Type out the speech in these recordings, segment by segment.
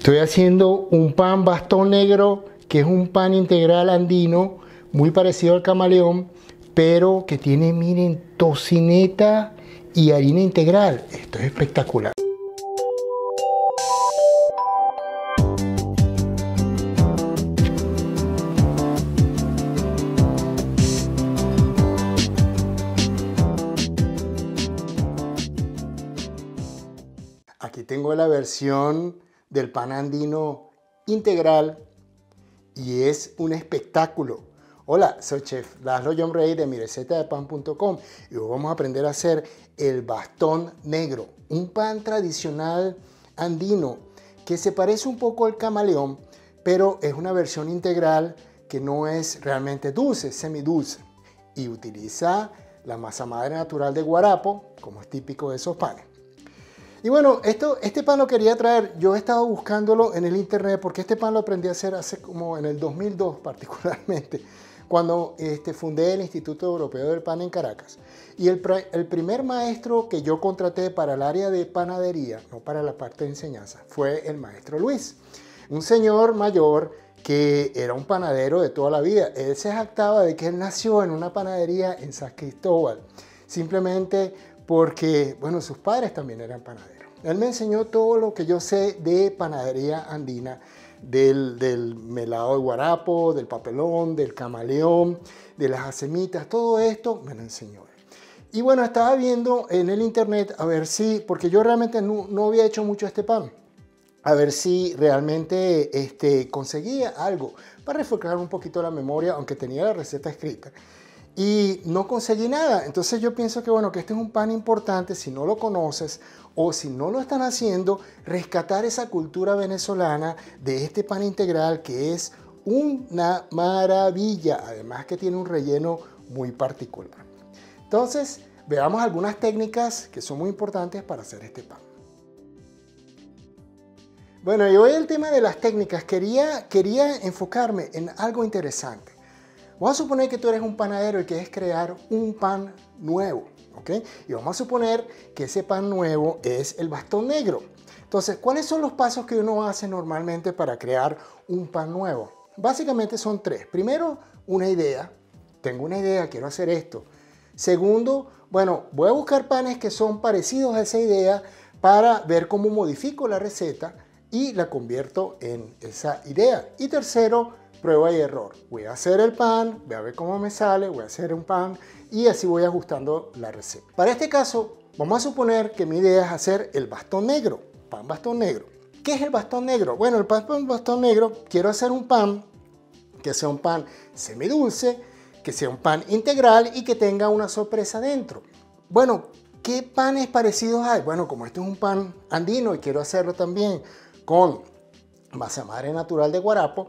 Estoy haciendo un pan bastón negro, que es un pan integral andino, muy parecido al camaleón, pero que tiene, miren, tocineta y harina integral. Esto es espectacular. Aquí tengo la versión del pan andino integral y es un espectáculo. Hola, soy Chef Laszlo John Rey de Mirecetadepan.com y hoy vamos a aprender a hacer el bastón negro, un pan tradicional andino que se parece un poco al camaleón, pero es una versión integral que no es realmente dulce, es semidulce y utiliza la masa madre natural de Guarapo, como es típico de esos panes. Y bueno, este pan lo quería traer. Yo he estado buscándolo en el internet porque este pan lo aprendí a hacer hace como en el 2002 particularmente, cuando fundé el Instituto Europeo del Pan en Caracas. Y el primer maestro que yo contraté para el área de panadería, no para la parte de enseñanza, fue el maestro Luis. Un señor mayor que era un panadero de toda la vida. Él se jactaba de que él nació en una panadería en San Cristóbal. Simplemente porque, bueno, sus padres también eran panaderos. Él me enseñó todo lo que yo sé de panadería andina, del melado de Guarapo, del papelón, del camaleón, de las acemitas, todo esto me lo enseñó. Y bueno, estaba viendo en el internet a ver si, porque yo realmente no había hecho mucho este pan, a ver si realmente conseguía algo para refrescar un poquito la memoria, aunque tenía la receta escrita. Y no conseguí nada. Entonces yo pienso que, bueno, que este es un pan importante. Si no lo conoces o si no lo están haciendo, rescatar esa cultura venezolana de este pan integral, que es una maravilla. Además que tiene un relleno muy particular. Entonces veamos algunas técnicas que son muy importantes para hacer este pan. Bueno, y hoy el tema de las técnicas. Quería enfocarme en algo interesante. Vamos a suponer que tú eres un panadero y quieres crear un pan nuevo, ¿ok? Y vamos a suponer que ese pan nuevo es el bastón negro. Entonces, ¿cuáles son los pasos que uno hace normalmente para crear un pan nuevo? Básicamente son tres. Primero, una idea. Tengo una idea, quiero hacer esto. Segundo, bueno, voy a buscar panes que son parecidos a esa idea para ver cómo modifico la receta y la convierto en esa idea. Y tercero, prueba y error. Voy a hacer el pan, voy a ver cómo me sale, voy a hacer un pan y así voy ajustando la receta. Para este caso, vamos a suponer que mi idea es hacer el bastón negro, pan bastón negro. ¿Qué es el bastón negro? Bueno, el pan bastón negro, quiero hacer un pan que sea un pan semidulce, que sea un pan integral y que tenga una sorpresa dentro. Bueno, ¿qué panes parecidos hay? Bueno, como este es un pan andino y quiero hacerlo también con masa madre natural de Guarapo,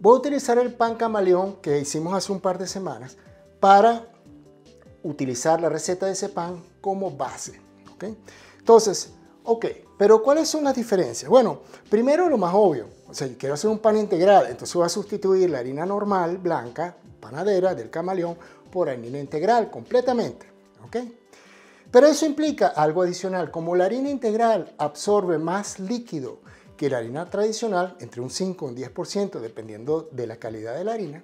voy a utilizar el pan camaleón que hicimos hace un par de semanas para utilizar la receta de ese pan como base, ¿ok? Entonces, ok, pero ¿cuáles son las diferencias? Bueno, primero lo más obvio, o sea, yo quiero hacer un pan integral, entonces voy a sustituir la harina normal, blanca, panadera del camaleón, por harina integral completamente, ¿ok? Pero eso implica algo adicional, como la harina integral absorbe más líquido que la harina tradicional, entre un 5 y un 10%, dependiendo de la calidad de la harina.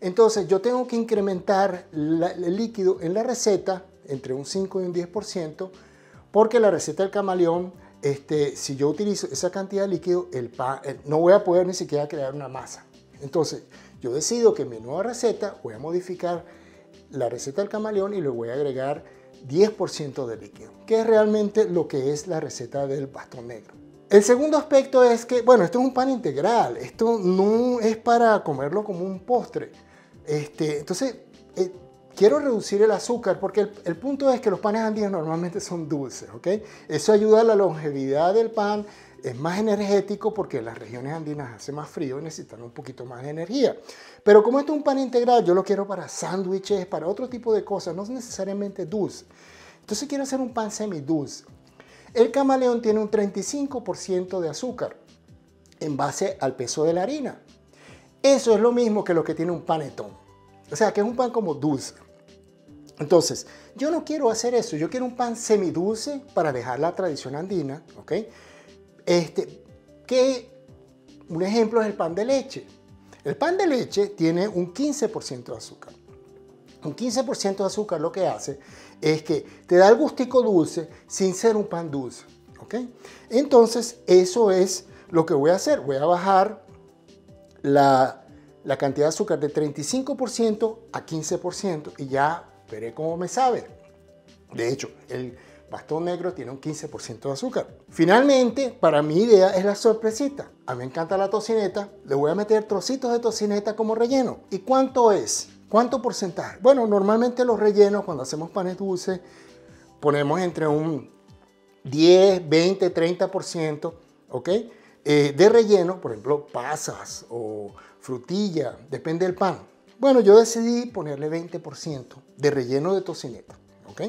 Entonces yo tengo que incrementar el líquido en la receta, entre un 5 y un 10%, porque la receta del camaleón, si yo utilizo esa cantidad de líquido, no voy a poder ni siquiera crear una masa. Entonces yo decido que en mi nueva receta voy a modificar la receta del camaleón y le voy a agregar 10% de líquido, que es realmente lo que es la receta del bastón negro. El segundo aspecto es que, bueno, esto es un pan integral, esto no es para comerlo como un postre. Entonces, quiero reducir el azúcar porque el punto es que los panes andinos normalmente son dulces, ¿ok? Eso ayuda a la longevidad del pan, es más energético porque en las regiones andinas hace más frío y necesitan un poquito más de energía. Pero como esto es un pan integral, yo lo quiero para sándwiches, para otro tipo de cosas, no necesariamente dulce. Entonces quiero hacer un pan semidulce. El camaleón tiene un 35% de azúcar en base al peso de la harina. Eso es lo mismo que lo que tiene un panetón. O sea, que es un pan como dulce. Entonces, yo no quiero hacer eso. Yo quiero un pan semidulce para dejar la tradición andina, ¿ok? Que Un ejemplo es el pan de leche. El pan de leche tiene un 15% de azúcar. Un 15% de azúcar lo que hace es que te da el gustico dulce sin ser un pan dulce. ¿Ok? Entonces, eso es lo que voy a hacer. Voy a bajar la cantidad de azúcar de 35% a 15% y ya veré cómo me sabe. De hecho, el bastón negro tiene un 15% de azúcar. Finalmente, para mi idea es la sorpresita. A mí me encanta la tocineta. Le voy a meter trocitos de tocineta como relleno. ¿Y cuánto es? ¿Cuánto porcentaje? Bueno, normalmente los rellenos, cuando hacemos panes dulces, ponemos entre un 10, 20, 30%, ¿ok? De relleno, por ejemplo, pasas o frutilla, depende del pan. Bueno, yo decidí ponerle 20% de relleno de tocineta, ¿ok?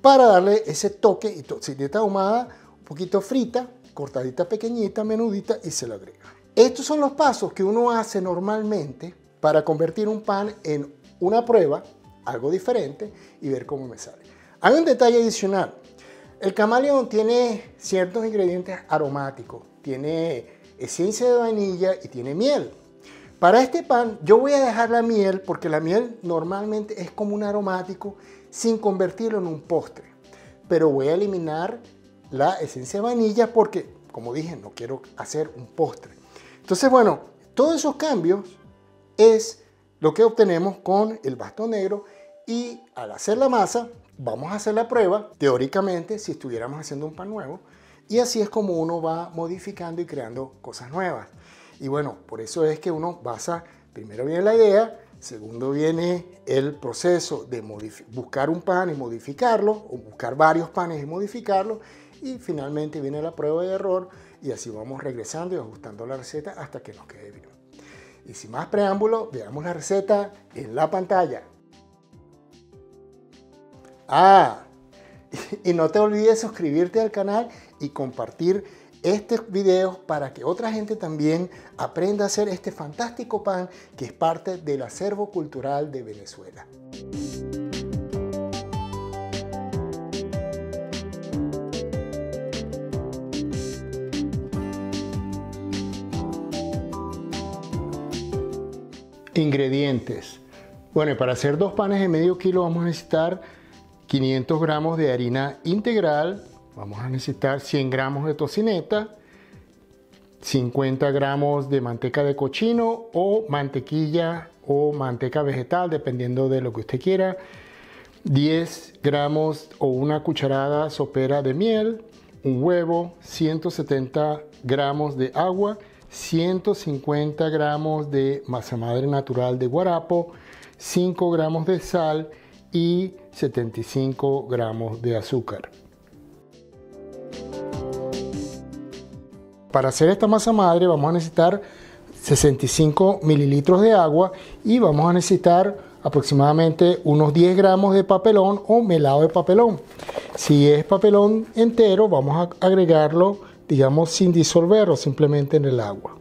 Para darle ese toque, y tocineta ahumada, un poquito frita, cortadita pequeñita, menudita, y se la agrega. Estos son los pasos que uno hace normalmente para convertir un pan en una prueba, algo diferente, y ver cómo me sale. Hay un detalle adicional. El camaleón tiene ciertos ingredientes aromáticos, tiene esencia de vainilla y tiene miel. Para este pan yo voy a dejar la miel porque la miel normalmente es como un aromático sin convertirlo en un postre. Pero voy a eliminar la esencia de vainilla porque, como dije, no quiero hacer un postre. Entonces, bueno, todos esos cambios es lo que obtenemos con el bastón negro, y al hacer la masa vamos a hacer la prueba teóricamente si estuviéramos haciendo un pan nuevo, y así es como uno va modificando y creando cosas nuevas. Y bueno, por eso es que uno basa, primero viene la idea, segundo viene el proceso de buscar un pan y modificarlo, o buscar varios panes y modificarlo, y finalmente viene la prueba de error, y así vamos regresando y ajustando la receta hasta que nos quede bien. Y sin más preámbulo, veamos la receta en la pantalla. Y no te olvides suscribirte al canal y compartir estos videos para que otra gente también aprenda a hacer este fantástico pan que es parte del acervo cultural de Venezuela. Ingredientes. Bueno, y para hacer dos panes de medio kilo vamos a necesitar 500 gramos de harina integral, vamos a necesitar 100 gramos de tocineta, 50 gramos de manteca de cochino o mantequilla o manteca vegetal, dependiendo de lo que usted quiera, 10 gramos o una cucharada sopera de miel, un huevo, 170 gramos de agua, 150 gramos de masa madre natural de guarapo, 5 gramos de sal y 75 gramos de azúcar. Para hacer esta masa madre vamos a necesitar 65 mililitros de agua y vamos a necesitar aproximadamente unos 10 gramos de papelón o melado de papelón. Si es papelón entero vamos a agregarlo, digamos, sin disolverlo, simplemente en el agua.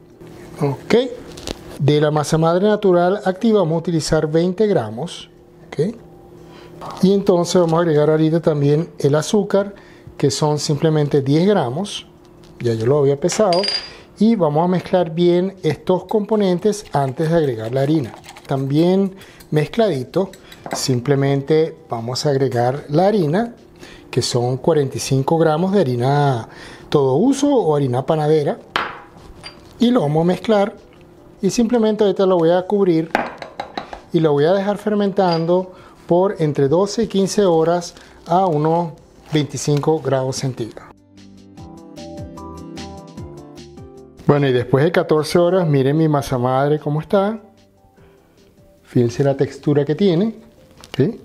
Ok, de la masa madre natural activa vamos a utilizar 20 gramos. Ok, y entonces vamos a agregar ahorita también el azúcar, que son simplemente 10 gramos. Ya yo lo había pesado. Y vamos a mezclar bien estos componentes antes de agregar la harina. También mezcladito, simplemente vamos a agregar la harina, que son 45 gramos de harina todo uso o harina panadera, y lo vamos a mezclar, y simplemente ahorita lo voy a cubrir y lo voy a dejar fermentando por entre 12 y 15 horas a unos 25 grados centígrados. Bueno, y después de 14 horas miren mi masa madre cómo está. Fíjense la textura que tiene, ¿sí?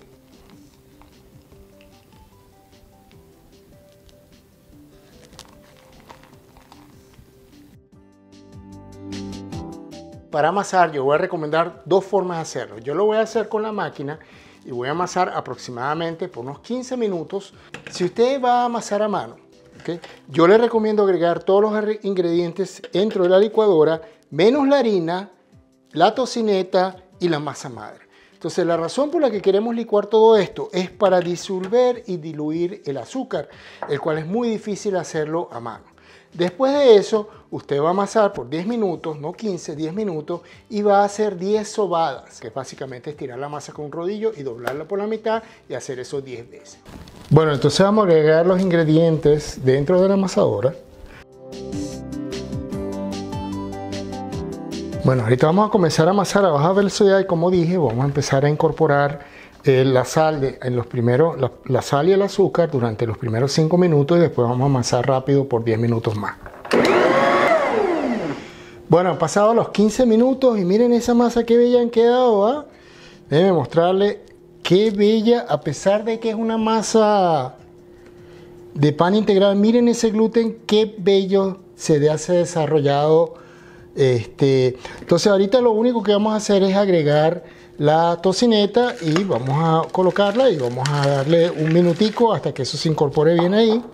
Para amasar yo voy a recomendar dos formas de hacerlo. Yo lo voy a hacer con la máquina y voy a amasar aproximadamente por unos 15 minutos. Si usted va a amasar a mano, ¿okay? Yo le recomiendo agregar todos los ingredientes dentro de la licuadora, menos la harina, la tocineta y la masa madre. Entonces la razón por la que queremos licuar todo esto es para disolver y diluir el azúcar, el cual es muy difícil hacerlo a mano. Después de eso Usted va a amasar por 10 minutos, no 15, 10 minutos, y va a hacer 10 sobadas, que básicamente es tirar la masa con un rodillo y doblarla por la mitad y hacer eso 10 veces. Bueno, entonces vamos a agregar los ingredientes dentro de la amasadora. Bueno, ahorita vamos a comenzar a amasar a baja velocidad y, como dije, vamos a empezar a incorporar la sal la sal y el azúcar durante los primeros 5 minutos y después vamos a amasar rápido por 10 minutos más. Bueno, han pasado los 15 minutos y miren esa masa que bella han quedado, ¿va? Déjenme mostrarle qué bella, a pesar de que es una masa de pan integral. Miren ese gluten, qué bello se hace desarrollado. Entonces ahorita lo único que vamos a hacer es agregar la tocineta y vamos a colocarla y vamos a darle un minutico hasta que eso se incorpore bien ahí.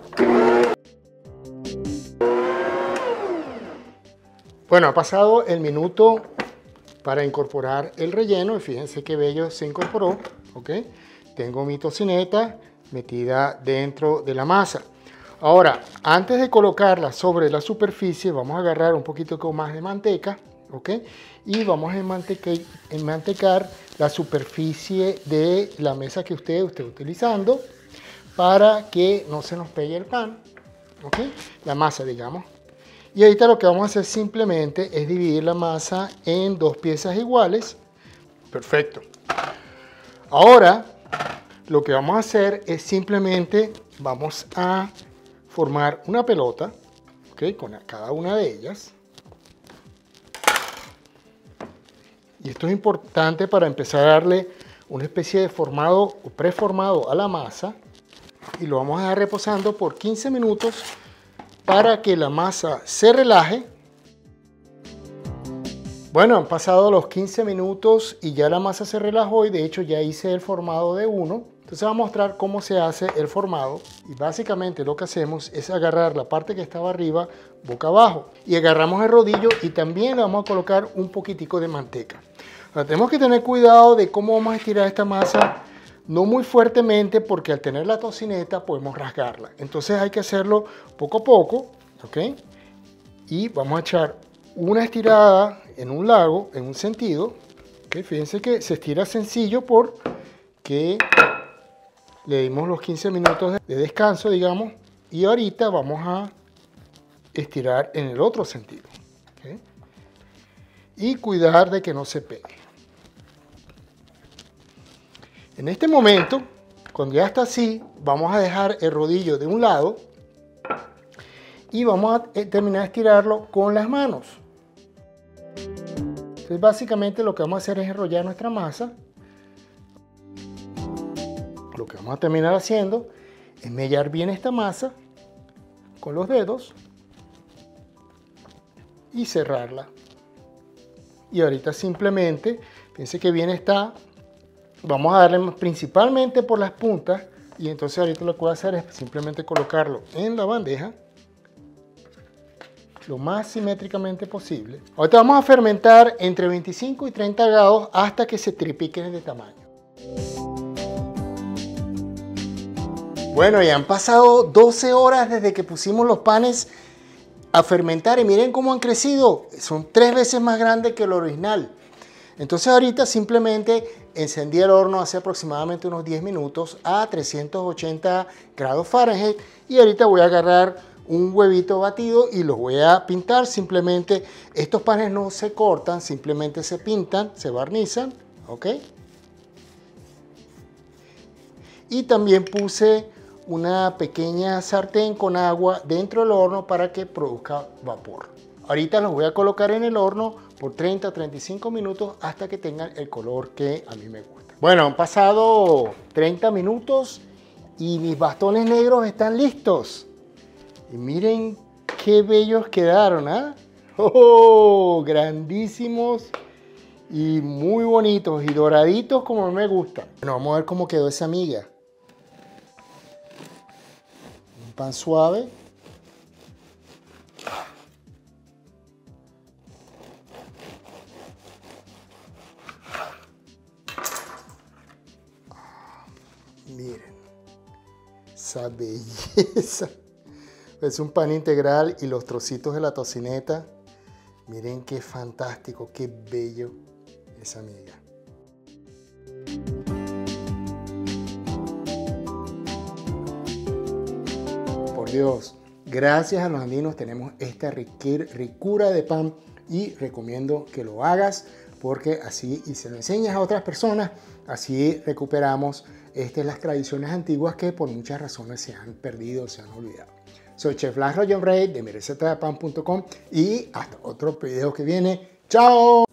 Bueno, ha pasado el minuto para incorporar el relleno y fíjense qué bello se incorporó, ¿ok? Tengo mi tocineta metida dentro de la masa. Ahora, antes de colocarla sobre la superficie, vamos a agarrar un poquito más de manteca, ¿ok? Y vamos a enmantecar la superficie de la mesa que usted esté utilizando para que no se nos pegue el pan, ¿ok? La masa, digamos. Y ahorita lo que vamos a hacer simplemente es dividir la masa en 2 piezas iguales. Perfecto. Ahora, lo que vamos a hacer es simplemente vamos a formar una pelota, ¿ok? Con cada una de ellas. Y esto es importante para empezar a darle una especie de formado o preformado a la masa. Y lo vamos a dejar reposando por 15 minutos. Para que la masa se relaje. Bueno, han pasado los 15 minutos y ya la masa se relajó y de hecho ya hice el formado de uno. Entonces voy a mostrar cómo se hace el formado y básicamente lo que hacemos es agarrar la parte que estaba arriba boca abajo y agarramos el rodillo y también le vamos a colocar un poquitico de manteca. Ahora, tenemos que tener cuidado de cómo vamos a estirar esta masa. No muy fuertemente porque al tener la tocineta podemos rasgarla. Entonces hay que hacerlo poco a poco, ¿ok? Y vamos a echar una estirada en un lado, en un sentido. ¿Okay? Fíjense que se estira sencillo porque le dimos los 15 minutos de descanso, digamos. Y ahorita vamos a estirar en el otro sentido. ¿Okay? Y cuidar de que no se pegue. En este momento, cuando ya está así, vamos a dejar el rodillo de un lado y vamos a terminar de estirarlo con las manos. Entonces, básicamente lo que vamos a hacer es enrollar nuestra masa. Lo que vamos a terminar haciendo es mellar bien esta masa con los dedos y cerrarla. Y ahorita simplemente, fíjense que bien está. Vamos a darle principalmente por las puntas y entonces ahorita lo que voy a hacer es simplemente colocarlo en la bandeja lo más simétricamente posible. Ahorita vamos a fermentar entre 25 y 30 grados hasta que se tripliquen de tamaño. Bueno, ya han pasado 12 horas desde que pusimos los panes a fermentar y miren cómo han crecido. Son 3 veces más grandes que el original. Entonces ahorita simplemente encendí el horno hace aproximadamente unos 10 minutos a 380 grados Fahrenheit y ahorita voy a agarrar un huevito batido y los voy a pintar. Simplemente estos panes no se cortan, simplemente se pintan, se barnizan, ¿ok? Y también puse una pequeña sartén con agua dentro del horno para que produzca vapor. Ahorita los voy a colocar en el horno por 30 a 35 minutos hasta que tengan el color que a mí me gusta. Bueno, han pasado 30 minutos y mis bastones negros están listos. Y miren qué bellos quedaron, ¿ah? ¿Eh? ¡Oh! Grandísimos y muy bonitos y doraditos como me gusta. Bueno, vamos a ver cómo quedó esa miga. Un pan suave. Miren esa belleza. Es un pan integral y los trocitos de la tocineta. Miren qué fantástico, qué bello esa miga. Por Dios, gracias a los andinos tenemos esta ricura de pan y recomiendo que lo hagas porque así y se lo enseñas a otras personas, así recuperamos las tradiciones antiguas que por muchas razones se han perdido, se han olvidado. Soy Chef Laszlo John Rey de Mirecetadepan.com y hasta otro video que viene. ¡Chao!